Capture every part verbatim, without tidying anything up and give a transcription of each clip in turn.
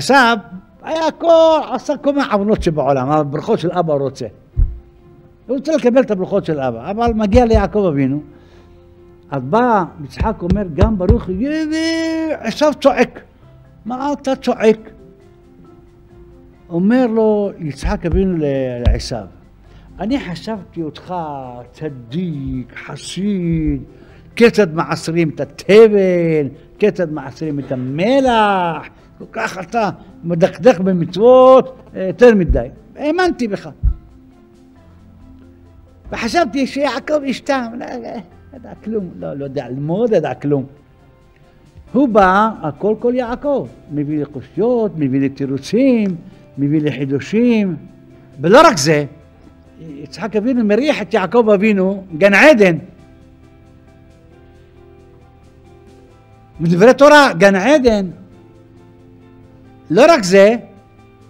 حساب اياكو اصلكم ما عبنوتش بعولها ما برخوش الابا روتسه قلت له كبلت برخوش الابا ابا ما جاء ليعقوب ابينو اطبع يضحك ومر جنب بروخ يبي حساب تشعك ما انت تشعك אומר לו יצחק אבינו לעשיו, אני חשבתי אותך צדיק, חסיד, כיצד מעשרים את התבן, כיצד מעשרים את המלח, כל כך אתה מדקדק במצוות, יותר מדי. האמנתי בך. וחשבתי שיעקב ישתם, לא יודע כלום, לא יודע ללמוד, לא יודע כלום. הוא בא, הכל כל יעקב, מביא לי קושיות, מביא לי תירוצים, מביא לחידושים, ולא רק זה, יצחק אבינו מריח את יעקב אבינו, גן עדן. מדברי תורה, גן עדן. לא רק זה,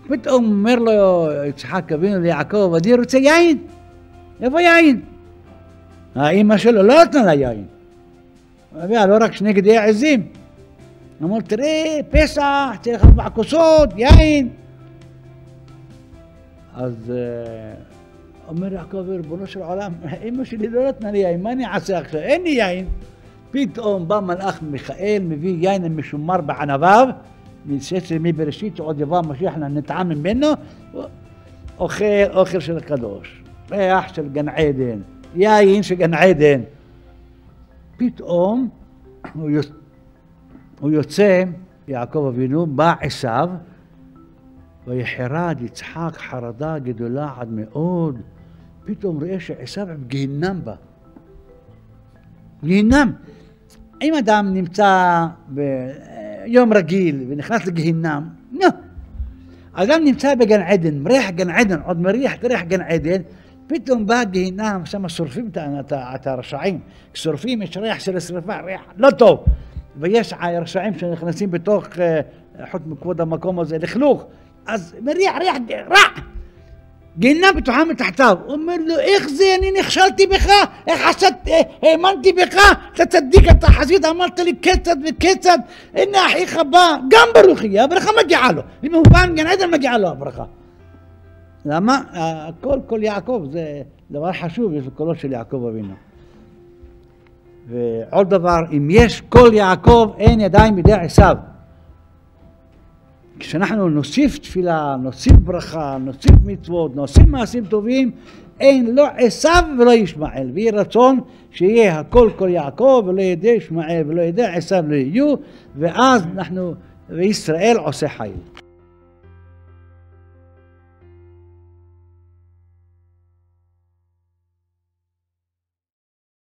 פתאום אומר לו יצחק אבינו ליעקב, אני רוצה יין. איפה יין? האמא שלו לא נתנה לה יין. אביה לא רק שני גדי עזים. אמרו, תראה, פסח, צריך ארבע כוסות, יין. אז אומר יעקב, ריבונו של עולם, אמא שלי לא נתנה לי יין, מה אני אעשה עכשיו? אין לי יין. פתאום בא מלאך מיכאל, מביא יין המשומר בענביו, מספר מבראשית, שעוד יבוא המשיח, נטעם ממנו, אוכל, אוכל של הקדוש, ריח של גן עדן, יין של גן עדן. פתאום הוא יוצא, יעקב אבינו, בא עשיו, ויחרד יצחק חרדה גדולה עד מאוד. פתאום ראה שעשיו עם גיהינם בה. גיהינם. אם אדם נמצא ביום רגיל ונכנס לגיהינם, לא. אדם נמצא בגן עדן, מריח גן עדן, עוד מריח תריח גן עדן, פתאום בא גיהינם, שם שורפים את הרשעים. שורפים, יש ריח של שרפה, ריח לא טוב. ויש רשעים שנכנסים בתוך, חוץ מכבוד המקום הזה, לכלוך. אז מריח ריח רע, גיהינום בטוחה מתחתיו. הוא אומר לו, איך זה, אני נכשלתי בך, איך עשת, האמנתי בך, אתה צדיק, אתה חסיד, אמרת לי כיצד וכיצד, הנה אחיך בא, גם ברוך יהיה, הברכה מגיעה לו, אם הוא בא מגן עדן מגיעה לו הברכה. למה? הכל, כל יעקב, זה דבר חשוב, יש קולו של יעקב אבינו. ועוד דבר, אם יש קול יעקב, אין ידיים בידי עשיו. כשאנחנו נוסיף תפילה, נוסיף ברכה, נוסיף מצוות, נוסיף מעשים טובים, אין לא עשיו ולא ישמעאל. ויהי רצון שיהיה הכל כל יעקב ולא ידי ישמעאל ולא ידי עשיו לא יהיו, ואז אנחנו, וישראל עושה חיים.